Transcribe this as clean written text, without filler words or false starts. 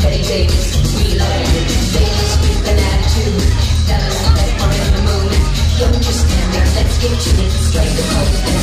Eddie Davis, we love you. Ladies with an attitude, fellas that are in the mood. Don't just stand there, let's get to it. Strike the pose.